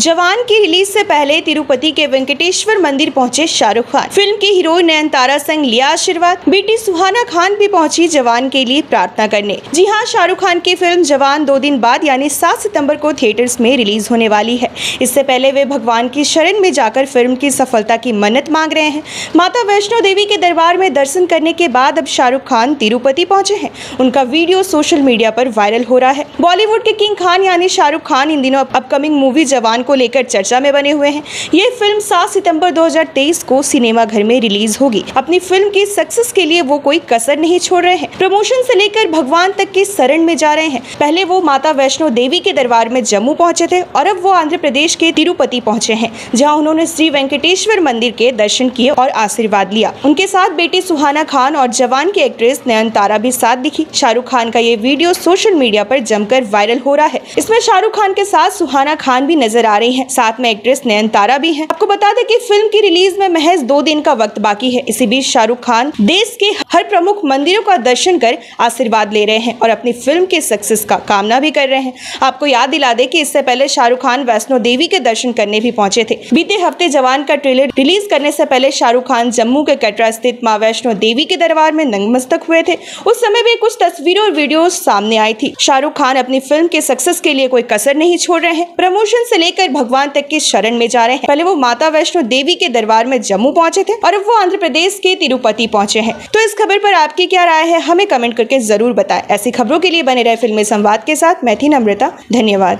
जवान की रिलीज से पहले तिरुपति के वेंकटेश्वर मंदिर पहुंचे शाहरुख खान। फिल्म की हीरोइन नयनतारा संग लिया आशीर्वाद। बेटी सुहाना खान भी पहुंची जवान के लिए प्रार्थना करने। जी हां, शाहरुख खान की फिल्म जवान 2 दिन बाद यानी 7 सितंबर को थिएटर्स में रिलीज होने वाली है। इससे पहले वे भगवान की शरण में जाकर फिल्म की सफलता की मन्नत मांग रहे हैं। माता वैष्णो देवी के दरबार में दर्शन करने के बाद अब शाहरुख खान तिरुपति पहुंचे हैं। उनका वीडियो सोशल मीडिया पर वायरल हो रहा है। बॉलीवुड के किंग खान यानी शाहरुख खान इन दिनों अपकमिंग मूवी जवान को लेकर चर्चा में बने हुए हैं। ये फिल्म 7 सितंबर 2023 को सिनेमाघर में रिलीज होगी। अपनी फिल्म की सक्सेस के लिए वो कोई कसर नहीं छोड़ रहे हैं। प्रमोशन से लेकर भगवान तक की शरण में जा रहे हैं। पहले वो माता वैष्णो देवी के दरबार में जम्मू पहुंचे थे और अब वो आंध्र प्रदेश के तिरुपति पहुंचे हैं, जहां उन्होंने श्री वेंकटेश्वर मंदिर के दर्शन किए और आशीर्वाद लिया। उनके साथ बेटी सुहाना खान और जवान की एक्ट्रेस नयनतारा भी साथ दिखी। शाहरुख खान का ये वीडियो सोशल मीडिया पर जमकर वायरल हो रहा है। इसमें शाहरुख खान के साथ सुहाना खान भी नजर आ रही हैं, साथ में एक्ट्रेस नयनतारा भी हैं। आपको बता दें कि फिल्म की रिलीज में महज 2 दिन का वक्त बाकी है। इसी बीच शाहरुख खान देश के हर प्रमुख मंदिरों का दर्शन कर आशीर्वाद ले रहे हैं और अपनी फिल्म के सक्सेस का कामना भी कर रहे हैं। आपको याद दिला दे कि इससे पहले शाहरुख खान वैष्णो देवी के दर्शन करने भी पहुंचे थे। बीते हफ्ते जवान का ट्रेलर रिलीज करने से पहले शाहरुख खान जम्मू के कटरा स्थित मां वैष्णो देवी के दरबार में नतमस्तक हुए थे। उस समय भी कुछ तस्वीरों और वीडियोस सामने आई थी। शाहरुख खान अपनी फिल्म के सक्सेस के लिए कोई कसर नहीं छोड़ रहे हैं। प्रमोशन से लेकर भगवान तक की शरण में जा रहे हैं। पहले वो माता वैष्णो देवी के दरबार में जम्मू पहुंचे थे और अब वो आंध्र प्रदेश के तिरुपति पहुंचे हैं। तो इस खबर पर आपकी क्या राय है, हमें कमेंट करके जरूर बताएं। ऐसी खबरों के लिए बने रहे फिल्मी संवाद के साथ। मैं थी नम्रता, धन्यवाद।